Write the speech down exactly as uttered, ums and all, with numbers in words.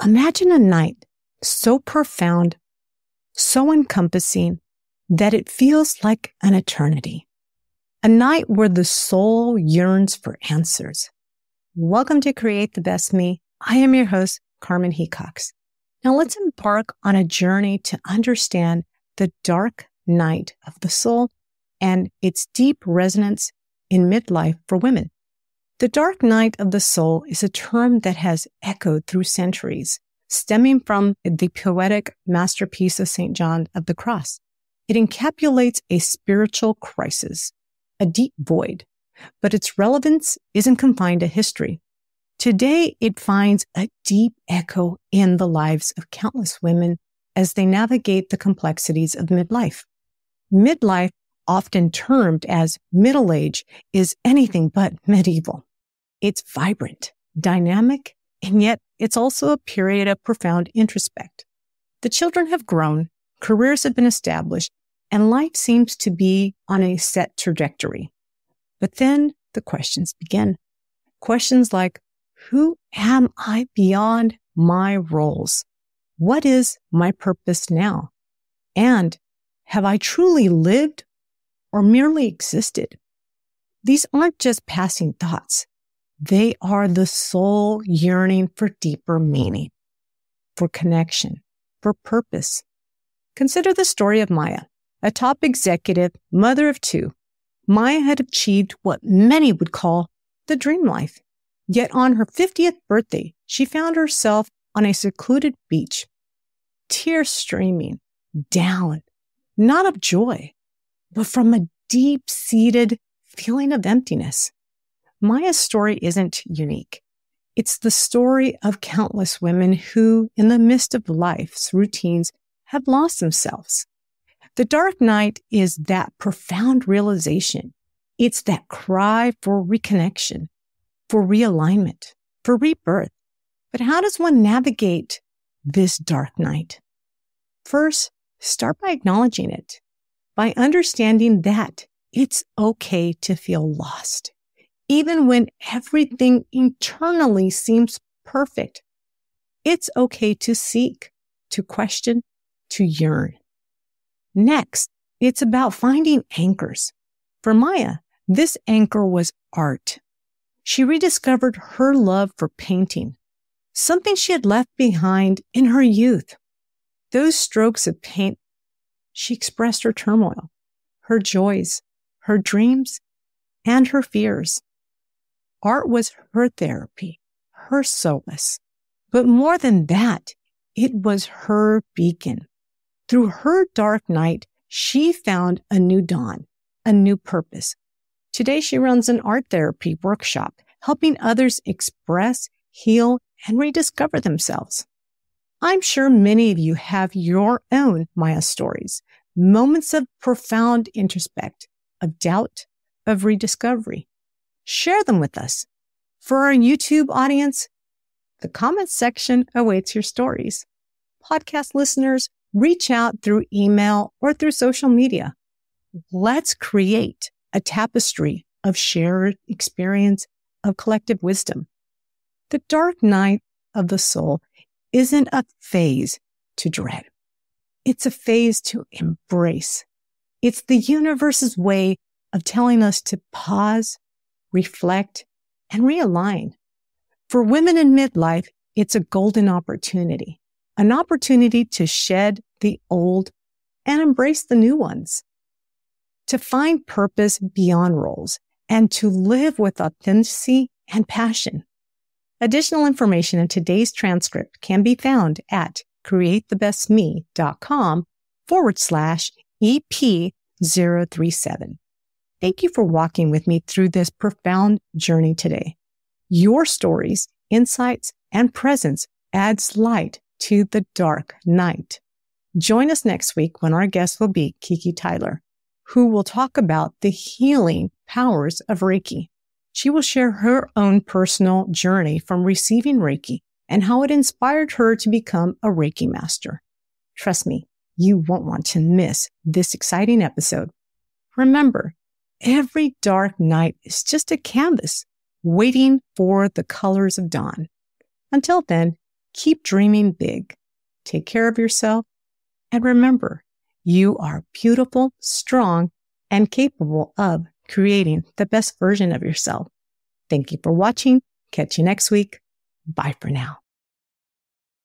Imagine a night so profound, so encompassing, that it feels like an eternity. A night where the soul yearns for answers. Welcome to Create the Best Me. I am your host, Carmen Hecox. Now let's embark on a journey to understand the dark night of the soul and its deep resonance in midlife for women. The dark night of the soul is a term that has echoed through centuries, stemming from the poetic masterpiece of Saint John of the Cross. It encapsulates a spiritual crisis, a deep void, but its relevance isn't confined to history. Today, it finds a deep echo in the lives of countless women as they navigate the complexities of midlife. Midlife, often termed as middle age, is anything but medieval. It's vibrant, dynamic, and yet it's also a period of profound introspect. The children have grown, careers have been established, and life seems to be on a set trajectory. But then the questions begin. Questions like, who am I beyond my roles? What is my purpose now? And have I truly lived or merely existed? These aren't just passing thoughts. They are the soul yearning for deeper meaning, for connection, for purpose. Consider the story of Maya, a top executive, mother of two. Maya had achieved what many would call the dream life. Yet on her fiftieth birthday, she found herself on a secluded beach, tears streaming down, not of joy, but from a deep-seated feeling of emptiness. Maya's story isn't unique. It's the story of countless women who, in the midst of life's routines, have lost themselves. The dark night is that profound realization. It's that cry for reconnection, for realignment, for rebirth. But how does one navigate this dark night? First, start by acknowledging it, by understanding that it's okay to feel lost, even when everything internally seems perfect. It's okay to seek, to question, to yearn. Next, it's about finding anchors. For Maya, this anchor was art. She rediscovered her love for painting, something she had left behind in her youth. Those strokes of paint, she expressed her turmoil, her joys, her dreams, and her fears. Art was her therapy, her solace. But more than that, it was her beacon. Through her dark night, she found a new dawn, a new purpose. Today, she runs an art therapy workshop, helping others express, heal, and rediscover themselves. I'm sure many of you have your own Maya stories, moments of profound introspect, of doubt, of rediscovery. Share them with us. For our YouTube audience, the comments section awaits your stories. Podcast listeners, reach out through email or through social media. Let's create a tapestry of shared experience, of collective wisdom. The dark night of the soul isn't a phase to dread. It's a phase to embrace. It's the universe's way of telling us to pause, reflect, and realign. For women in midlife, it's a golden opportunity, an opportunity to shed the old and embrace the new ones, to find purpose beyond roles, and to live with authenticity and passion. Additional information in today's transcript can be found at createthebestme.com forward slash EP037. Thank you for walking with me through this profound journey today. Your stories, insights, and presence adds light to the dark night. Join us next week when our guest will be Kiki Tyler, who will talk about the healing powers of Reiki. She will share her own personal journey from receiving Reiki and how it inspired her to become a Reiki master. Trust me, you won't want to miss this exciting episode. Remember, every dark night is just a canvas waiting for the colors of dawn. Until then, Keep dreaming big. Take care of yourself. And remember, you are beautiful, strong, and capable of creating the best version of yourself. Thank you for watching. Catch you next week. Bye for now.